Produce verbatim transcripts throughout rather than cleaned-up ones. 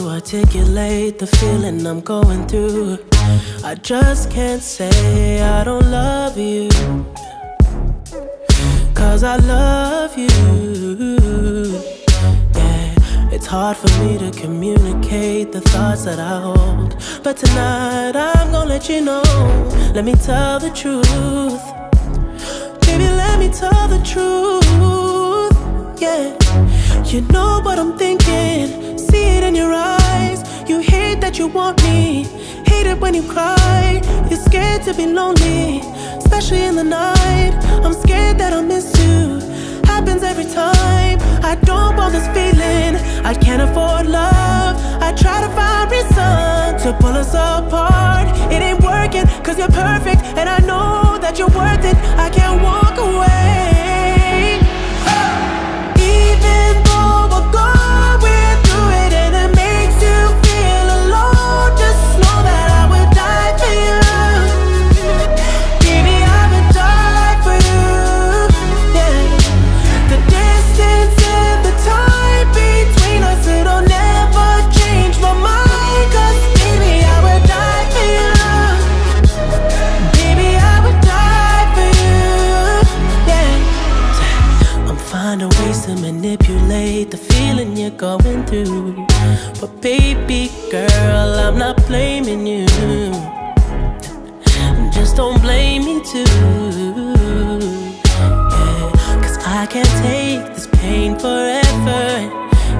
to articulate the feeling I'm going through. I just can't say I don't love you, 'cause I love you. Yeah, it's hard for me to communicate the thoughts that I hold, but tonight I'm gonna let you know. Let me tell the truth, baby, let me tell the truth. Yeah, you know what I'm thinking, see it in your eyes. You hate that you want me, hate it when you cry. You're scared to be lonely, especially in the night. I'm scared that I'll miss you, happens every time. I don't want this feeling, I can't afford love. I try to find reason to pull us apart. It ain't working, 'cause you're perfect, and I know that you're worth it. I can't walk away. Going through, but baby girl, I'm not blaming you, just don't blame me too, yeah. 'Cause I can't take this pain forever,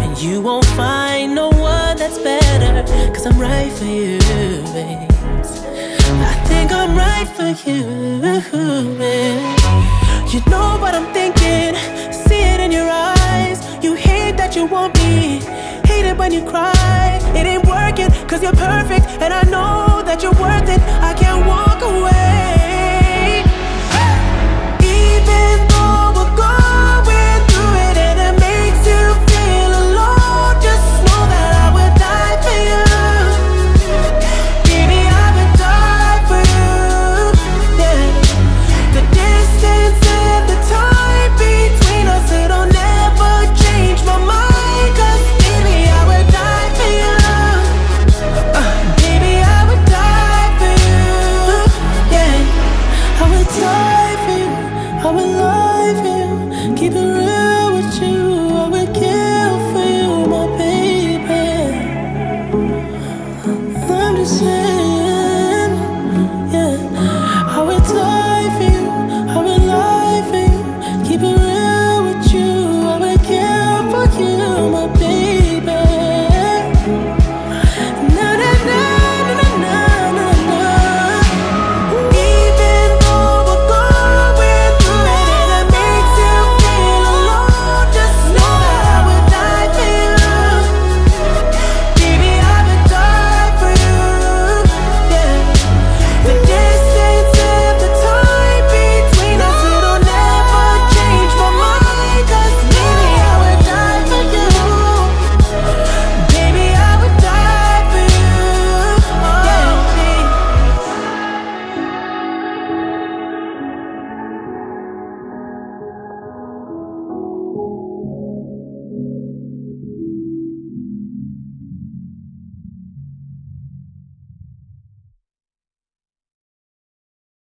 and you won't find no one that's better, 'cause I'm right for you, babe. I think I'm right for you, yeah. You know what I'm thinking, see it in your eyes. You hate that you want me, hate it when you cry. It ain't working, 'cause you're perfect, and I know that you're worth it. I can't walk away.